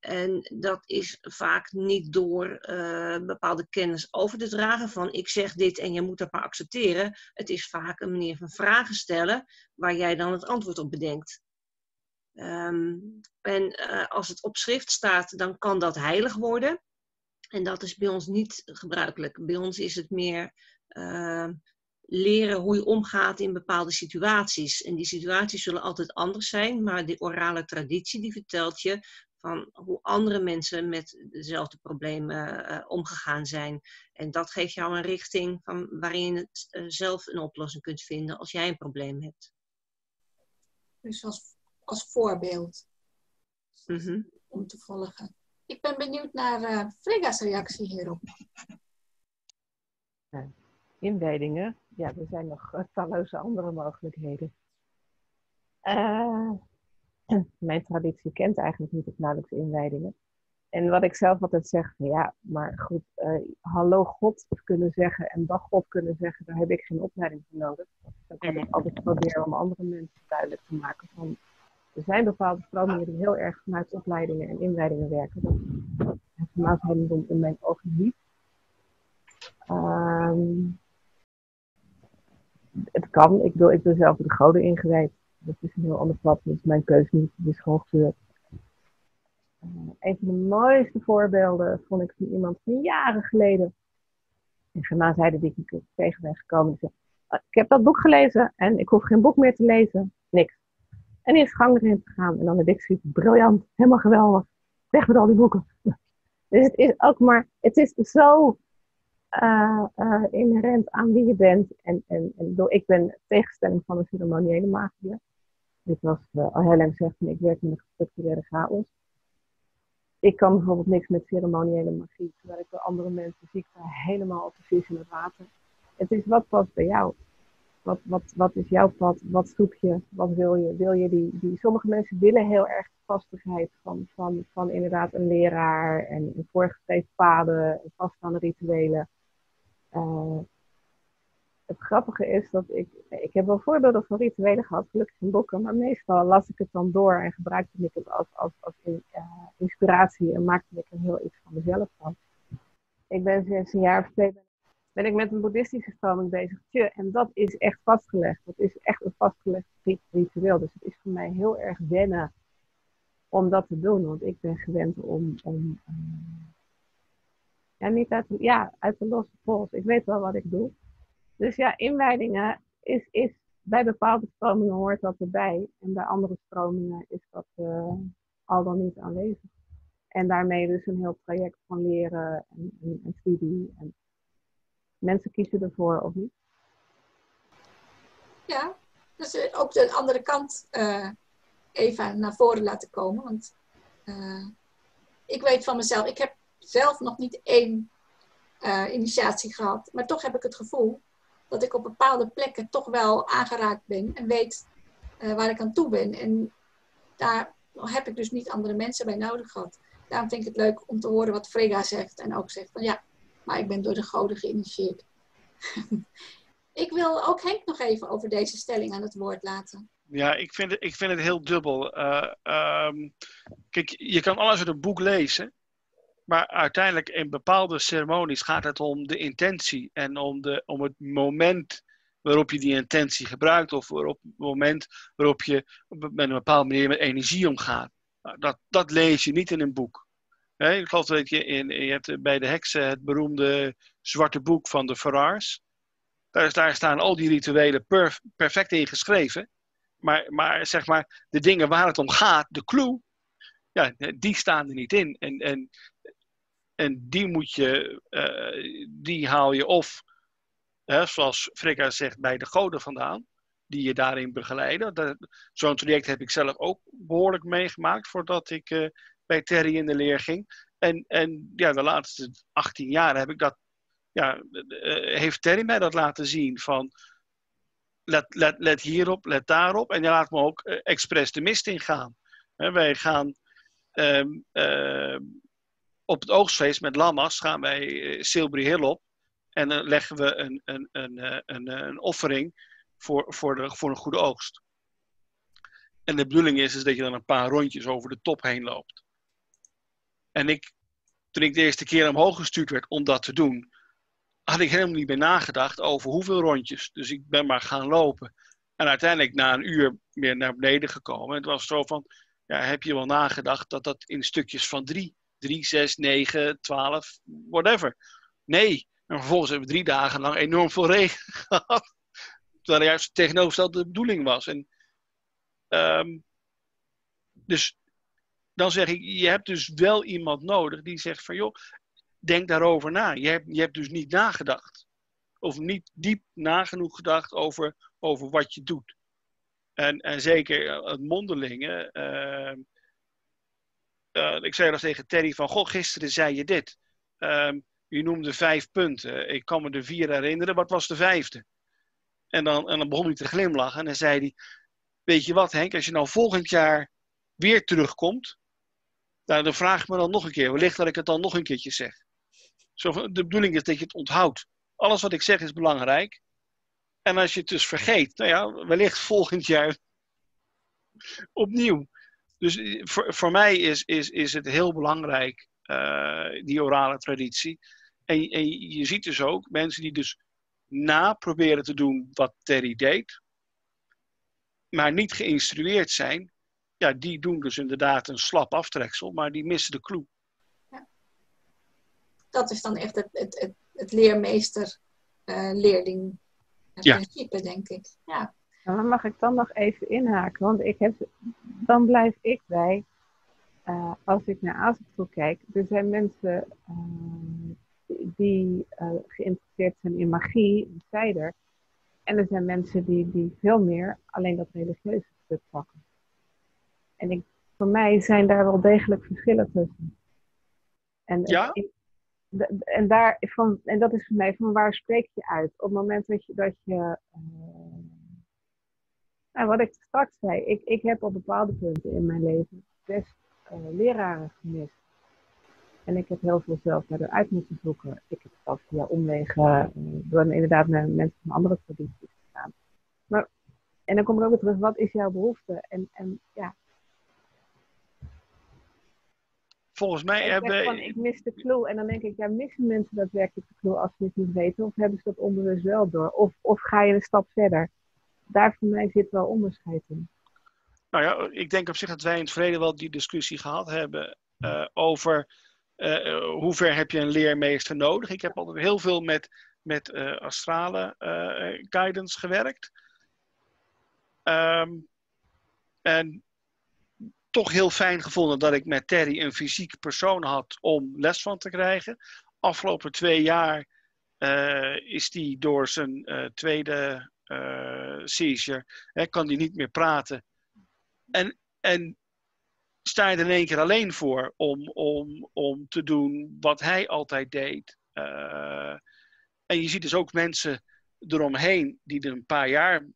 en dat is vaak niet door uh, bepaalde kennis over te dragen van ik zeg dit en je moet dat maar accepteren. Het is vaak een manier van vragen stellen waar jij dan het antwoord op bedenkt. Um, en uh, als het op schrift staat, dan kan dat heilig worden. En dat is bij ons niet gebruikelijk. Bij ons is het meer uh, leren hoe je omgaat in bepaalde situaties. En die situaties zullen altijd anders zijn, maar de orale traditie die vertelt je van hoe andere mensen met dezelfde problemen uh, omgegaan zijn. En dat geeft jou een richting van waarin je uh, zelf een oplossing kunt vinden als jij een probleem hebt. Dus als, als voorbeeld. Mm-hmm. Om te volgen. Ik ben benieuwd naar uh, Frigga's reactie hierop. Ja, inwijdingen. Ja, er zijn nog talloze andere mogelijkheden. Uh... Mijn traditie kent eigenlijk niet of nauwelijks inwijdingen. En wat ik zelf altijd zeg, ja, maar goed, uh, hallo God kunnen zeggen en dag God kunnen zeggen, daar heb ik geen opleiding voor nodig. Dan kan ik altijd proberen om andere mensen duidelijk te maken van, er zijn bepaalde stromingen die heel erg vanuit opleidingen en inwijdingen werken. Dat het maathelendom in mijn ogen niet. Um, het kan, ik bedoel, ik ben zelf de goden ingewijd. Dat is een heel ander pad, dat is mijn keuze niet, dat is gewoon gebeurd. Uh, een van de mooiste voorbeelden vond ik van iemand van jaren geleden. En Germaanse heide die ik tegen ben gekomen. Die zei, oh, ik heb dat boek gelezen en ik hoef geen boek meer te lezen. Niks. En in de gang erin te gaan. En dan heb ik zoiets, briljant, helemaal geweldig. Weg met al die boeken. Dus het is ook maar, het is zo... Uh, uh, inherent aan wie je bent. En, en, en door, ik ben tegenstelling van een ceremoniële magiër. Dit was uh, al heel lang gezegd, ik werk in een gestructureerde chaos. Ik kan bijvoorbeeld niks met ceremoniële magie, terwijl ik door andere mensen zie ik daar helemaal op de vis in het water. Het is wat past bij jou. Wat, wat, wat is jouw pad? Wat zoek je? Wat wil je? Wil je die, die... Sommige mensen willen heel erg de vastigheid van, van, van inderdaad een leraar en, en voorgegeven paden, vaststaande rituelen. Uh, het grappige is dat ik, ik heb wel voorbeelden van rituelen gehad, gelukkig in boeken, maar meestal las ik het dan door en gebruikte ik het als, als, als in, uh, inspiratie en maakte ik er heel iets van mezelf van. Ik ben sinds een jaar of twee ben ik met een boeddhistische stroming bezig. Tje, en dat is echt vastgelegd. Dat is echt een vastgelegd ritueel. Dus het is voor mij heel erg wennen om dat te doen, want ik ben gewend om... om um, Ja, niet uit, ja, uit de losse pols. Ik weet wel wat ik doe. Dus ja, inwijdingen is, is bij bepaalde stromingen hoort dat erbij. En bij andere stromingen is dat uh, al dan niet aanwezig. En daarmee dus een heel traject van leren en, en, en studie. En mensen kiezen ervoor of niet. Ja, dus ook de andere kant uh, even naar voren laten komen. Want uh, ik weet van mezelf, ik heb zelf nog niet één uh, initiatie gehad. Maar toch heb ik het gevoel dat ik op bepaalde plekken toch wel aangeraakt ben. En weet uh, waar ik aan toe ben. En daar heb ik dus niet andere mensen bij nodig gehad. Daarom vind ik het leuk om te horen wat Frigga zegt. En ook zegt van ja, maar ik ben door de goden geïnitieerd. Ik wil ook Henk nog even over deze stelling aan het woord laten. Ja, ik vind het, ik vind het heel dubbel. Uh, um, kijk, je kan alles uit een boek lezen. Maar uiteindelijk in bepaalde ceremonies gaat het om de intentie en om, de, om het moment waarop je die intentie gebruikt of waarop het moment waarop je met een bepaalde manier met energie omgaat. Dat, dat lees je niet in een boek. He, ik geloof dat je, in, je hebt bij de heksen het beroemde zwarte boek van de Ferrars. Daar, daar staan al die rituelen perf, perfect in geschreven. Maar, maar zeg maar de dingen waar het om gaat, de clue, ja, die staan er niet in. En, en En die moet je, uh, die haal je of, hè, zoals Frigga zegt, bij de goden vandaan, die je daarin begeleiden. Zo'n traject heb ik zelf ook behoorlijk meegemaakt voordat ik uh, bij Terry in de leer ging. En, en ja, de laatste achttien jaar heb ik dat, ja, uh, heeft Terry mij dat laten zien van let, let, let hierop, let daarop. En je laat me ook uh, expres de mist ingaan. Hè, wij gaan Um, uh, op het oogstfeest met Lammas gaan wij uh, Silbury Hill op. En dan leggen we een, een, een, een, een offering voor, voor, de, voor een goede oogst. En de bedoeling is, is dat je dan een paar rondjes over de top heen loopt. En ik, toen ik de eerste keer omhoog gestuurd werd om dat te doen, had ik helemaal niet meer nagedacht over hoeveel rondjes. Dus ik ben maar gaan lopen. En uiteindelijk na een uur meer naar beneden gekomen. En het was zo van, ja, heb je wel nagedacht dat dat in stukjes van drie, drie, zes, negen, twaalf, whatever. Nee. En vervolgens hebben we drie dagen lang enorm veel regen gehad. Terwijl juist het tegenovergestelde de bedoeling was. En, um, dus dan zeg ik, je hebt dus wel iemand nodig die zegt van, joh, denk daarover na. Je hebt, je hebt dus niet nagedacht. Of niet diep nagenoeg gedacht over, over wat je doet. En, en zeker het mondelingen. Uh, uh, ik zei nog tegen Terry van, goh, gisteren zei je dit. Um, je noemde vijf punten. Ik kan me er vier herinneren. Wat was de vijfde? En dan, en dan begon hij te glimlachen. En dan zei hij, weet je wat Henk, als je nou volgend jaar weer terugkomt, nou, dan vraag ik me dan nog een keer. Wellicht dat ik het dan nog een keertje zeg. Zo, de bedoeling is dat je het onthoudt. Alles wat ik zeg is belangrijk. En als je het dus vergeet, nou ja, wellicht volgend jaar opnieuw. Dus voor, voor mij is, is, is het heel belangrijk, uh, die orale traditie. En, en je ziet dus ook mensen die dus na proberen te doen wat Terry deed, maar niet geïnstrueerd zijn. Ja, die doen dus inderdaad een slap aftreksel, maar die missen de clue. Ja. Dat is dan echt het, het, het, het leermeester-leerling uh, ja. principe, denk ik. Ja. Ja, maar mag ik dan nog even inhaken? Want ik heb, dan blijf ik bij, uh, als ik naar Azerbeidschan kijk, er zijn mensen uh, die uh, geïnteresseerd zijn in magie, en zijder. En er zijn mensen die, die veel meer alleen dat religieuze stuk pakken. En ik, voor mij zijn daar wel degelijk verschillen tussen. En, ja? en, en, en, daar, van, en dat is voor mij van waar spreek je uit? Op het moment dat je... Dat je uh, nou, wat ik straks zei. Ik, ik heb op bepaalde punten in mijn leven best uh, leraren gemist. En ik heb heel veel zelf verder uit moeten zoeken. Ik heb zelf via omwegen uh, door inderdaad naar mensen van andere tradities te gaan. Maar, en dan kom ik ook weer terug. Wat is jouw behoefte? En, en ja... Volgens mij ik hebben... Van, ik mis de clue. En dan denk ik, ja, missen mensen daadwerkelijk de clue als ze het niet weten? Of hebben ze dat onbewust wel door? Of, of ga je een stap verder? Daar voor mij zit wel onderscheid in. Nou ja, ik denk op zich dat wij in het verleden wel die discussie gehad hebben. Uh, over uh, hoe ver heb je een leermeester nodig? Ik heb altijd heel veel met, met uh, astrale uh, guidance gewerkt. Um, en... toch heel fijn gevonden dat ik met Terry een fysieke persoon had om les van te krijgen. Afgelopen twee jaar uh, is die door zijn uh, tweede uh, seizure, hè, kan die niet meer praten. En, en sta je er in één keer alleen voor om, om, om te doen wat hij altijd deed. Uh, en je ziet dus ook mensen eromheen die er een paar jaar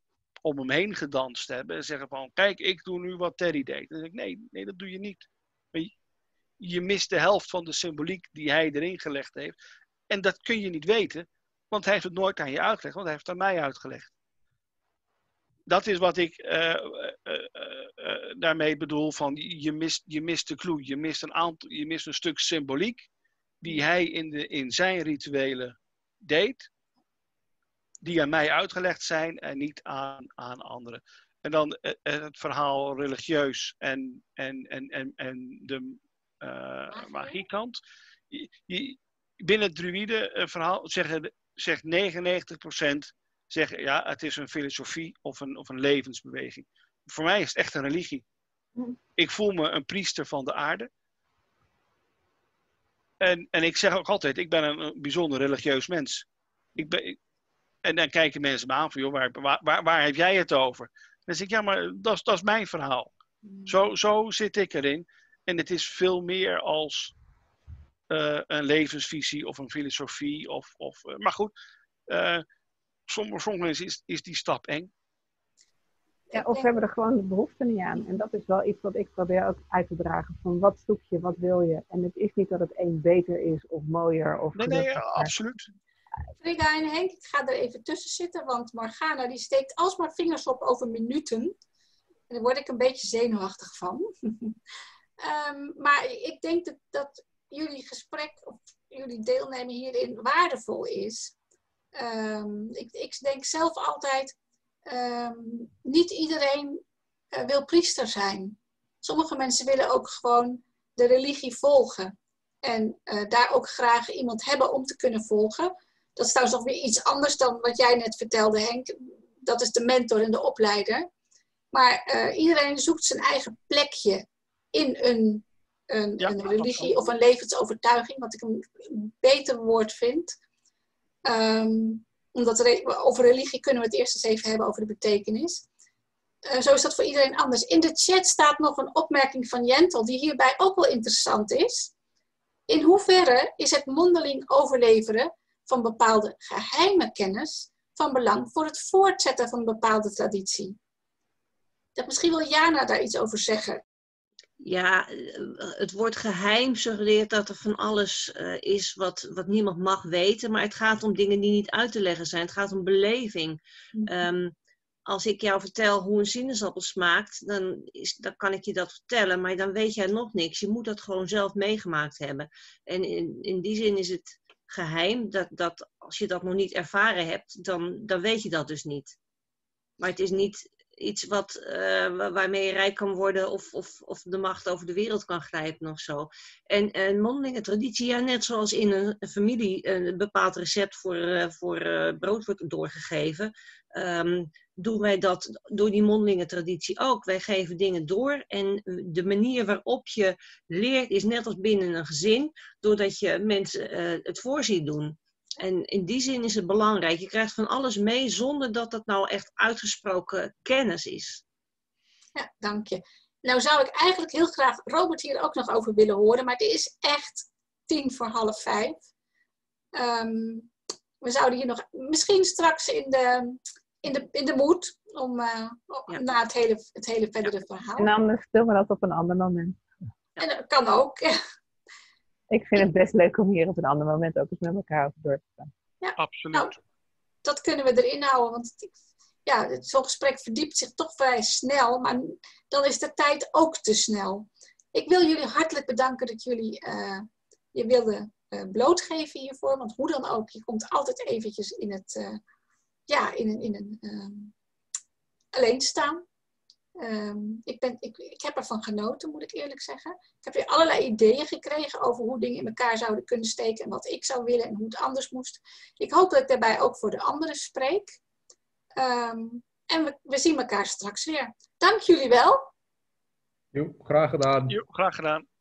om hem heen gedanst hebben en zeggen van, kijk, ik doe nu wat Terry deed. Dan zeg ik, nee, nee, dat doe je niet. Je, je mist de helft van de symboliek die hij erin gelegd heeft. En dat kun je niet weten, want hij heeft het nooit aan je uitgelegd, want hij heeft het aan mij uitgelegd. Dat is wat ik uh, uh, uh, uh, daarmee bedoel van, je mist, je mist de clue, je mist een aantal, je mist een stuk symboliek die hij in, de, in zijn rituelen deed, die aan mij uitgelegd zijn en niet aan, aan anderen. En dan eh, het verhaal religieus en, en, en, en, en de uh, magiekant. Binnen het druïden verhaal zegt, zegt negenennegentig procent zeggen, ja, het is een filosofie of een, of een levensbeweging. Voor mij is het echt een religie. Ik voel me een priester van de aarde. En, en ik zeg ook altijd, ik ben een, een bijzonder religieus mens. Ik ben... En dan kijken mensen me aan van, joh, waar, waar, waar, waar heb jij het over? Dan zeg ik, ja, maar dat, dat is mijn verhaal. Zo, zo zit ik erin. En het is veel meer als uh, een levensvisie of een filosofie. Of, of, uh, maar goed, uh, sommige mensen is, is die stap eng. Ja, of denk... hebben er gewoon de behoefte niet aan. En dat is wel iets wat ik probeer ook uit te dragen. Van wat zoek je, wat wil je? En het is niet dat het een beter is of mooier. Of nee, nee, ja, absoluut. Frigga en Henk, ik ga er even tussen zitten. Want Morgana die steekt alsmaar vingers op over minuten. En daar word ik een beetje zenuwachtig van. um, maar ik denk dat, dat jullie gesprek, of jullie deelnemen hierin waardevol is. Um, ik, ik denk zelf altijd... Um, niet iedereen uh, wil priester zijn. Sommige mensen willen ook gewoon de religie volgen. En uh, daar ook graag iemand hebben om te kunnen volgen. Dat is trouwens nog weer iets anders dan wat jij net vertelde, Henk. Dat is de mentor en de opleider. Maar uh, iedereen zoekt zijn eigen plekje in een, een, ja, een religie of een levensovertuiging. Wat ik een beter woord vind. Um, Omdat re- over religie kunnen we het eerst eens even hebben over de betekenis. Uh, zo is dat voor iedereen anders. In de chat staat nog een opmerking van Jentel, die hierbij ook wel interessant is. In hoeverre is het mondeling overleveren van bepaalde geheime kennis van belang voor het voortzetten van een bepaalde traditie? Dat misschien wil Jana daar iets over zeggen. Ja, het woord geheim suggereert dat er van alles uh, is wat, wat niemand mag weten. Maar het gaat om dingen die niet uit te leggen zijn. Het gaat om beleving. Mm-hmm. Um, als ik jou vertel hoe een sinaasappel smaakt, dan, is, dan kan ik je dat vertellen. Maar dan weet jij nog niks. Je moet dat gewoon zelf meegemaakt hebben. En in, in die zin is het geheim dat, dat als je dat nog niet ervaren hebt, dan, dan weet je dat dus niet. Maar het is niet... iets wat, uh, waarmee je rijk kan worden of, of, of de macht over de wereld kan grijpen of zo. En, en mondelinge traditie, ja, net zoals in een familie een bepaald recept voor, uh, voor uh, brood wordt doorgegeven, um, doen wij dat door die mondelinge traditie ook. Wij geven dingen door en de manier waarop je leert is net als binnen een gezin, doordat je mensen uh, het voorziet doen. En in die zin is het belangrijk. Je krijgt van alles mee zonder dat dat nou echt uitgesproken kennis is. Ja, dank je. Nou zou ik eigenlijk heel graag Robert hier ook nog over willen horen. Maar het is echt tien voor half vijf. Um, we zouden hier nog misschien straks in de, in de, in de moed. Om, uh, ja. Na het hele, het hele verdere ja. verhaal. En anders doen we dat op een ander moment. Ja. En dat kan ook. Ik vind het best leuk om hier op een ander moment ook eens met elkaar over door te gaan. Ja, absoluut. Nou, dat kunnen we erin houden, want het, ja, zo'n gesprek verdiept zich toch vrij snel, maar dan is de tijd ook te snel. Ik wil jullie hartelijk bedanken dat jullie uh, je wilden uh, blootgeven hiervoor, want hoe dan ook, je komt altijd eventjes in het, uh, ja, in een, in een uh, alleenstaan. Um, ik, ben, ik, ik heb ervan genoten, moet ik eerlijk zeggen. Ik heb weer allerlei ideeën gekregen over hoe dingen in elkaar zouden kunnen steken en wat ik zou willen en hoe het anders moest. Ik hoop dat ik daarbij ook voor de anderen spreek. Um, en we, we zien elkaar straks weer. Dank jullie wel. Jo, graag gedaan. Jo, graag gedaan.